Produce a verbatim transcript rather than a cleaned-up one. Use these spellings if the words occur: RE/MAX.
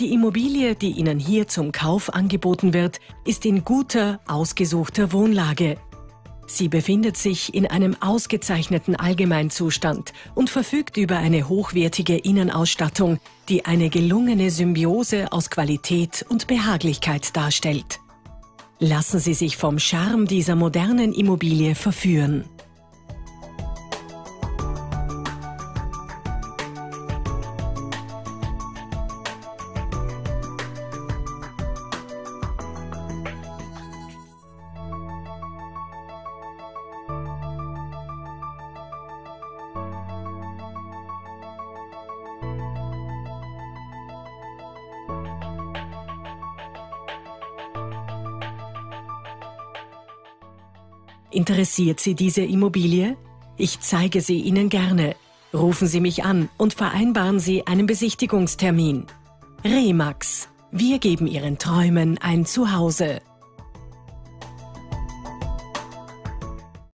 Die Immobilie, die Ihnen hier zum Kauf angeboten wird, ist in guter, ausgesuchter Wohnlage. Sie befindet sich in einem ausgezeichneten Allgemeinzustand und verfügt über eine hochwertige Innenausstattung, die eine gelungene Symbiose aus Qualität und Behaglichkeit darstellt. Lassen Sie sich vom Charme dieser modernen Immobilie verführen. Interessiert Sie diese Immobilie? Ich zeige sie Ihnen gerne. Rufen Sie mich an und vereinbaren Sie einen Besichtigungstermin. RE/MAX. Wir geben Ihren Träumen ein Zuhause.